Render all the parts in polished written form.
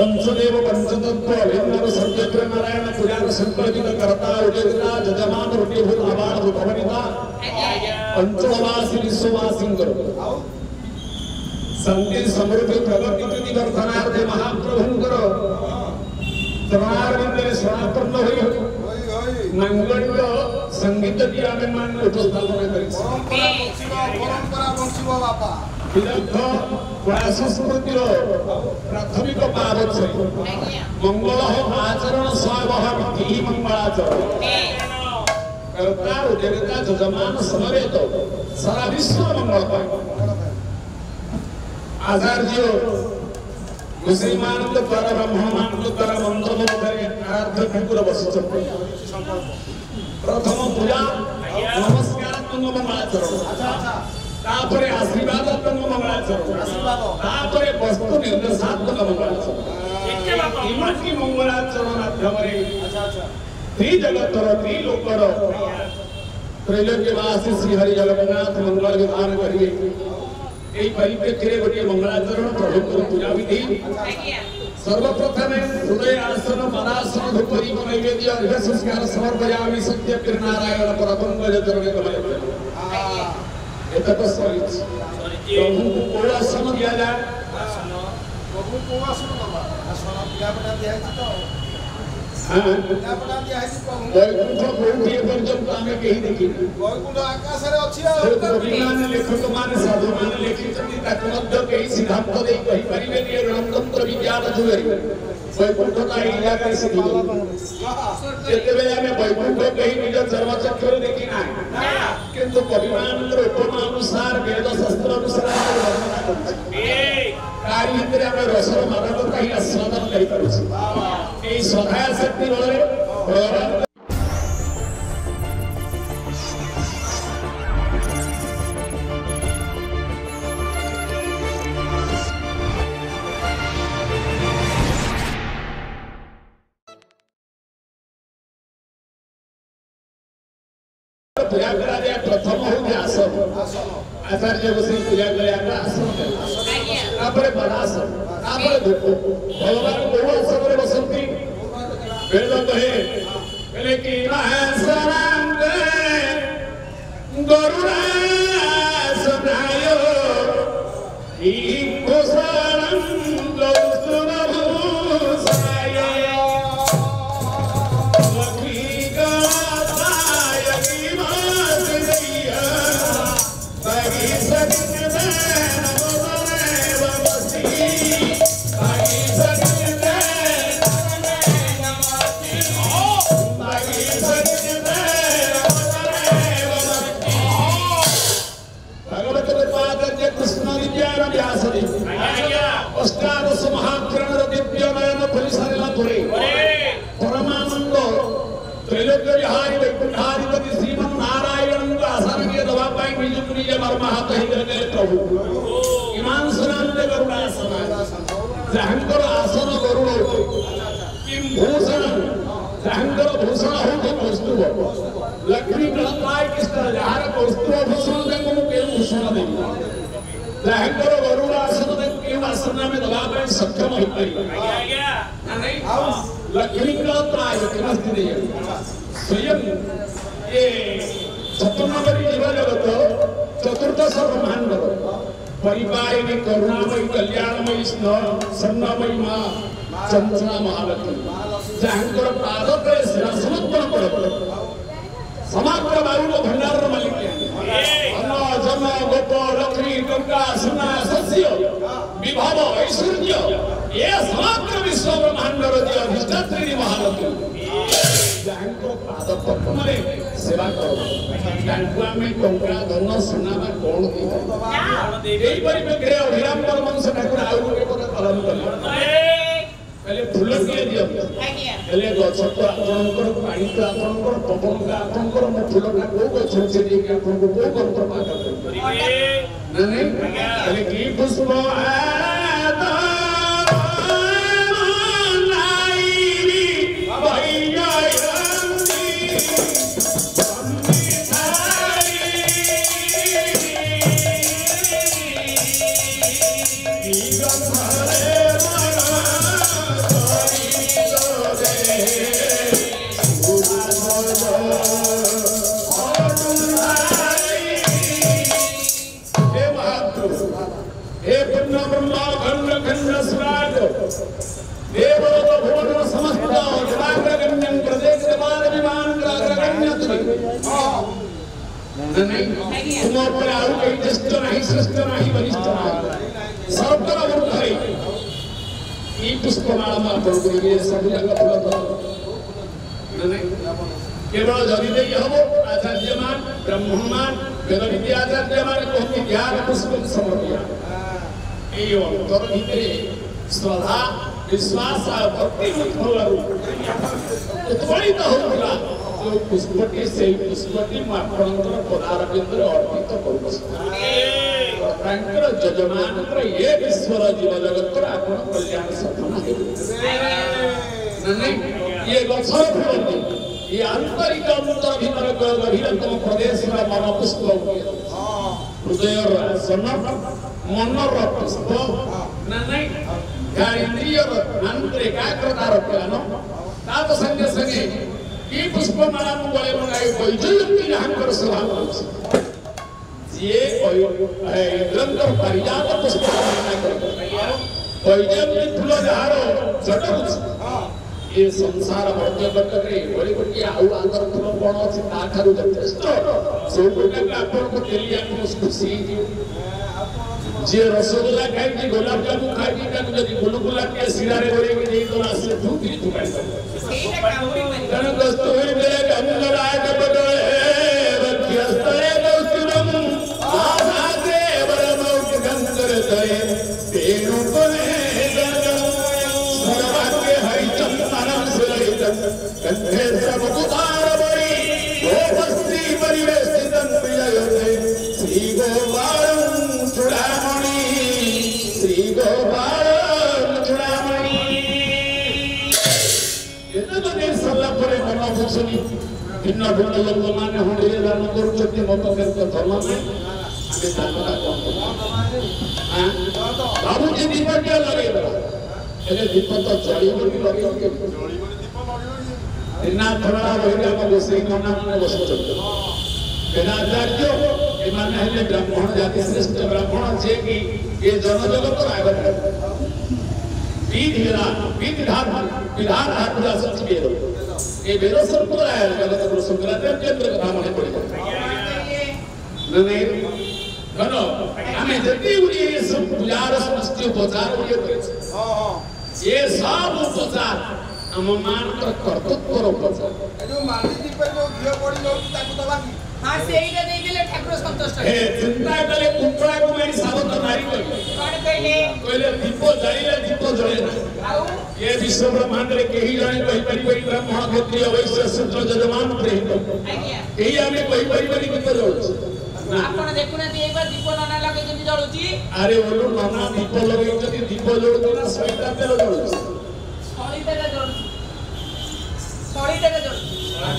पंचदेव पंचतत्व हिंदू सत्यत्र नारायण पुराण संकल्पित करता उदेवता जजमान रूपभूत आभार भवनिता पंचवासी विश्ववासी करो संति समृद्धि प्रगति कृति दर्शनार्थे महाप्रभु करो चरणार मंदिर स्वतंत्र होई मंगल संगीत ज्ञान मान उपस्थापना करी परंपरा वंशिवा बापा विरक्तो प्रासंस्कृतिरो प्राथमिक पावच मंगल आचरण सावह विधि मंगलाचरण करता देवता जजमान समवेत सारा विश्व मंगल पाए आचार्य मुसलमान तो पर ब्रह्म मान तो पर मंत्र बोधरे आराध्य ठाकुर बसच प्रथम पूजा नमस्कार तुंग मंगलाचरण अच्छा तापरे आशीर्वाद तंग मंगलाचरण आशीर्वाद तापरे वस्तु निर्णय सात मंगलाचरण इतके बापा इमानकी मंगलाचरण माध्यमरे अच्छा अच्छा त्री जगतर त्री लोकर त्रैलोक्य वासी श्री हरि जगन्नाथ मंगल विधान करिए एई परिप्रेक्ष्य रे गोटे मंगलाचरण प्रभु पूजा विधि सर्वप्रथम हृदय आसन मनासन धुपरी नैवेद्य अर्घ संस्कार समर्पयामि सत्य प्रिय नारायण परब्रह्म जतरणे कमल एता तो सॉरी प्रभु को कोड़ा समझ दिया जाए प्रभु को कोड़ा सुन बाबा आसना क्या बना दिया है तो हां क्या बना दिया है प्रभु वैकुंठ कोठी पर्यंत हमें कहीं देखी वैकुंठ आकाश रे अछि रविमान लेखक मान साधु मान लेखितनी तक मध्य कहीं सिद्धांत दे कहीं परिवेदी रणतंत्र विज्ञान जुगरी वैकुंठ का इलाका से बाबा जेतेबे हमें वैकुंठ कहीं निज धर्मचक्र देखी ना किंतु परिमानंद्र उपमा अनुसार वेद शास्त्र अनुसार वर्णना करछि ए कारिंद्र हम रसर मानव काही आस्वादन करि परछि ए सदा शक्ति बले प्रभु पूजा करा दिया प्रथम होय आसन आचार्य बसे पूजा करे आपला आसन आपरे बडासन आपरे धुको भगवान बहु सबरे बसंती वेद कहे कहले कि महासराम रे गरुड़ा सदायो ई कोसरम पहले फूलों के लिए दिया पहले गौचर को आपनों को पानी का आपनों को पपन का आपनों को मैं फूलों का वो गौचर से लेके आपनों को वो गौचर पर माता करूं नहीं पहले की पुष्प आता नाईनी भैया विश्वास भक्ति पुष्पटी से पुष्पटी पदारविंद्र अर्पित कर जजमान ये ईश्वर जीव जगत आपन कल्याण साधना ये गचर फूल ये आंतरिक अंतर भीतर गभीरतम प्रदेश मन पुष्प हृदय मनर पुष्प इंद्रिय आंतरिकाग्रतार ज्ञान ताप संगे संगे की पुष्पमाला गले मंगाई वैजयंती जहां सभा निरंतर पारिजात पुष्प वैजयंती फूल जार चटक ये संसार मध्यकटे बड़ी गोटे आंतर फूल कौन अच्छे ताकू जथेष सब आपन को तेली खुशी जे रसगुल्ला खाई गोलाप जामुन खाई गुलगुला के सिरारे गोरे के नहीं तो आसे धूप ही धूप ऐसा तेरे दोस्तों ही मेरे हम लोग आए कब तो है व्यस्त है दोस्तों आज आते बड़ा मौत गंतर है तेरों को है दर्द सरवार के हरी चंदन से लेकर कंधे सब उतार बड़ी वो बस्ती परिवेश तन पिया होते श्री गोपाल भिन्न भिन्न लोग माने होले दान करछति मत करके धर्म में आगे दानला कोन हां बाबू जी दीप के लगे एले दीप तो जळीबो की लगे के जळीबो दीप लगे बिना थोड़ा होइला को से कोना में बसो चलते बिना जातियो ए माने है ब्राह्मण जाति श्रेष्ठ ब्राह्मण जे की ये जन जगत आगत विधि धारण विधान आत्मा सच के ये बेरो सरपुर है जगत गुरु शंकराचार्य केंद्र का माने पड़े नहीं गनो हमें जति उरी ये सब पुजार समस्ती उपचार उरी करे हां हां ये सब उपचार हम मान कर कर्तव्य करो उपचार जो मानती पर जो घियो पड़ी लोग ताको दवा की हां सेही का नहीं देले ठाकुर संतुष्ट है चिंता करे कुंपड़ा को मेरी साबत नारी कोई कहले कोइले दीपो जले ना ये विश्व ब्रह्मांड रे केही जाने कहि परिबरी ब्रह्मा क्षत्रिय वैश्य शूद्र जजमान प्रेम आज्ञा एही आमे कहि परिबरी कितो जळुछि आपण देखुना ती एक बार दीप नाना लगे जति जळुछि अरे ओलो नाना दीप लगे जति दीप जळुछि ना सैता तेल जळुछि सॉरी तेल जळुछि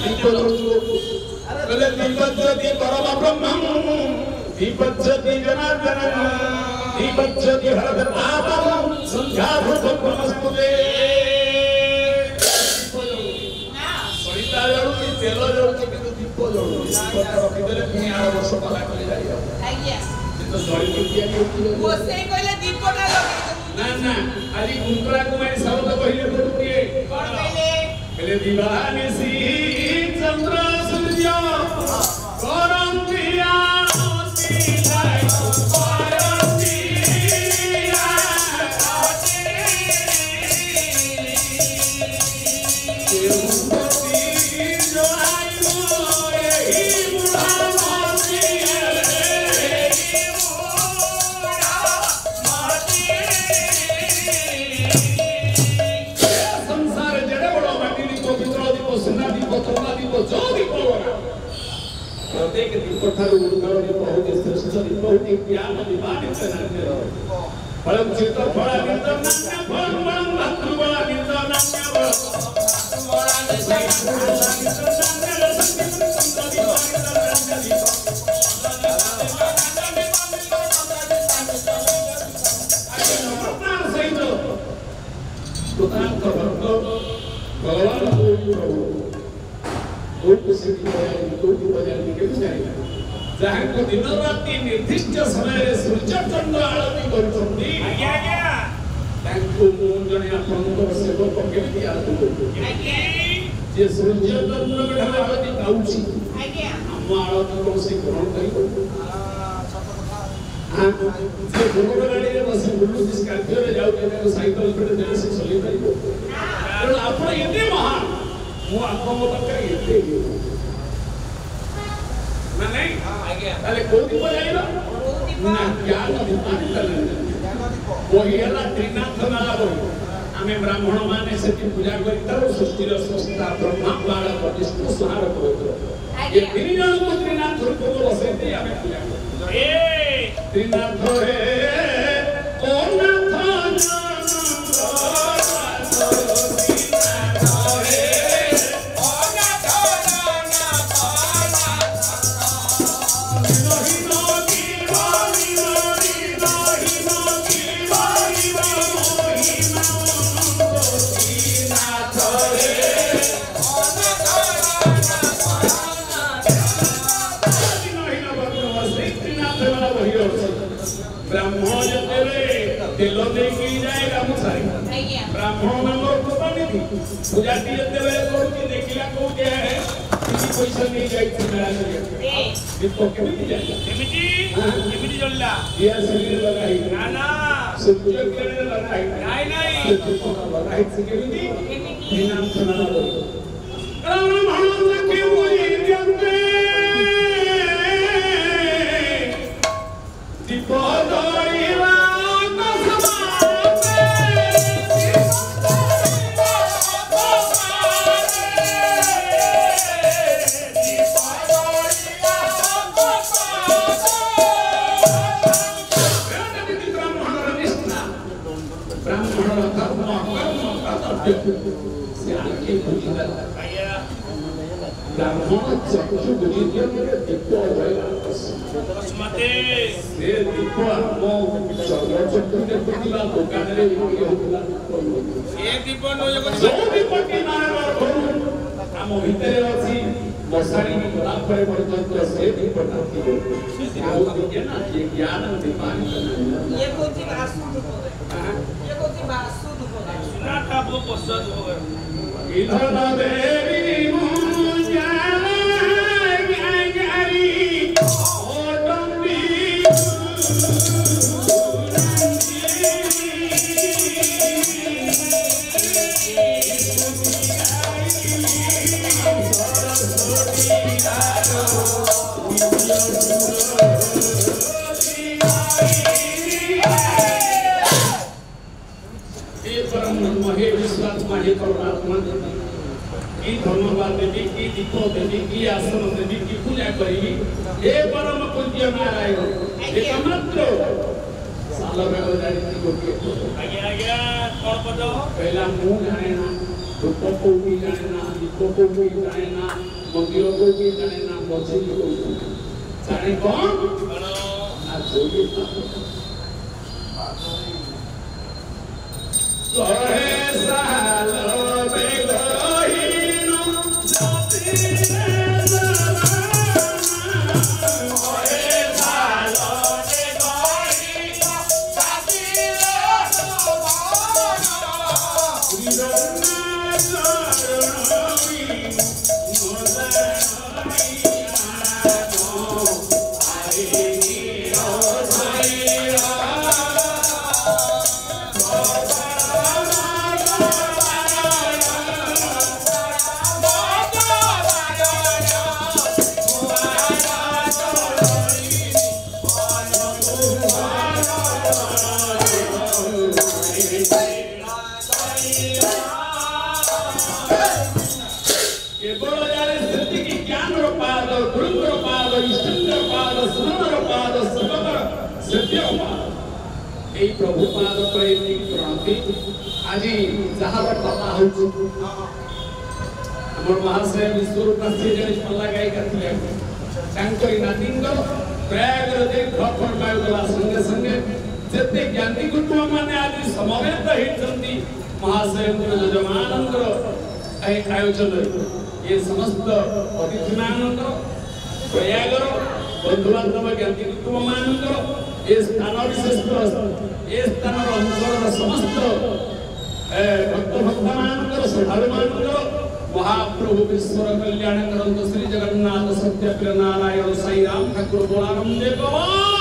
दीप जळुछि अरे दीप जति परम ब्रह्म दीप जति जनार्दन दीप जति हरधर आपम संध्या भूप नमस्ते तेल जड़ुचे कि दीप जड़ुचे पत्थर किदरे पुनी आ वर्ष पाला करे जाइयो आज्ञा तो जड़ी पुटिया के ओसे कहले दीप ना लगे ना ना आली गुंतरा कुमारी सब तो पहिले पुटिए कोन कहले कहले दीवानी सी चंद्र सूर्य करम दिया सी लाइ पारसी take it for এই প্রভুপাদ প্রেমী ক্রান্তি আজি যাহার কথা হচ্ছে আমার মহাশয় বিশ্বরূপ কাছে জানিস পাল্লা গাই কাছিলে শঙ্করী নাতিঙ্গ প্রয়াগ রে ঘর পড়বায় গলা সঙ্গে সঙ্গে যেতে জ্ঞানী গুরু মানে আজি সমবেত হইছন্তি মহাশয় যজমানন্দ্র এই আয়োজন এই সমস্ত অতিথি মানন্দ প্রয়াগর বন্ধুবান্ধব জ্ঞানী গুরু মানন্দ इस स्थान अंचल समस्त भक्त भक्तमान श्रद्धालु महाप्रभु विश्वर कल्याण करंत श्री जगन्नाथ सत्य प्रिय नारायण साई राम ठाकुर बोलानंद देव।